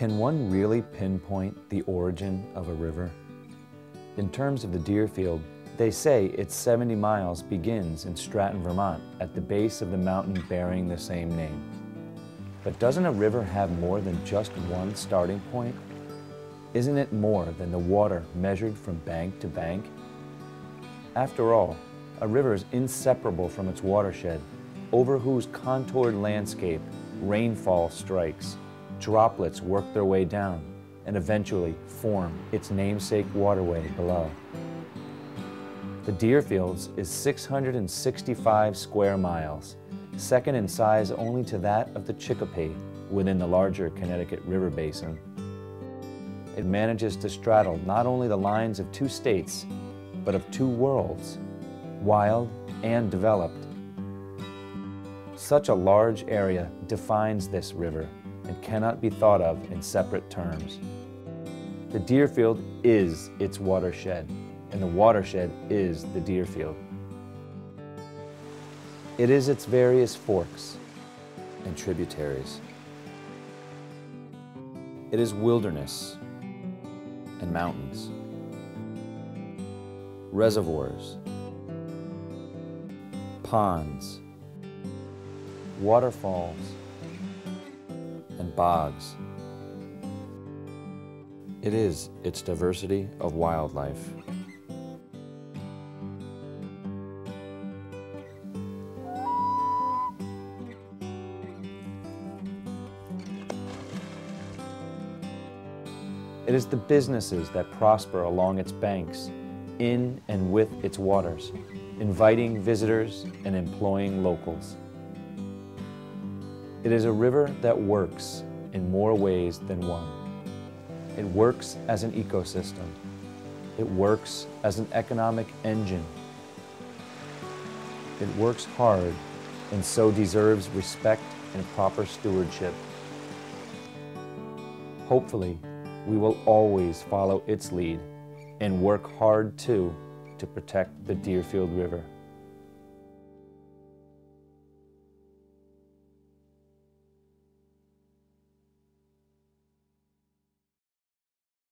Can one really pinpoint the origin of a river? In terms of the Deerfield, they say its 70 miles begins in Stratton, Vermont, at the base of the mountain bearing the same name. But doesn't a river have more than just one starting point? Isn't it more than the water measured from bank to bank? After all, a river is inseparable from its watershed, over whose contoured landscape rainfall strikes. Droplets work their way down and eventually form its namesake waterway below. The Deerfields is 665 square miles, second in size only to that of the Chicopee within the larger Connecticut River Basin. It manages to straddle not only the lines of two states, but of two worlds, wild and developed. Such a large area defines this river and cannot be thought of in separate terms. The Deerfield is its watershed, and the watershed is the Deerfield. It is its various forks and tributaries. It is wilderness and mountains, reservoirs, ponds, waterfalls, and bogs. It is its diversity of wildlife. It is the businesses that prosper along its banks, in and with its waters, inviting visitors and employing locals. It is a river that works in more ways than one. It works as an ecosystem. It works as an economic engine. It works hard and so deserves respect and proper stewardship. Hopefully, we will always follow its lead and work hard, too, to protect the Deerfield River.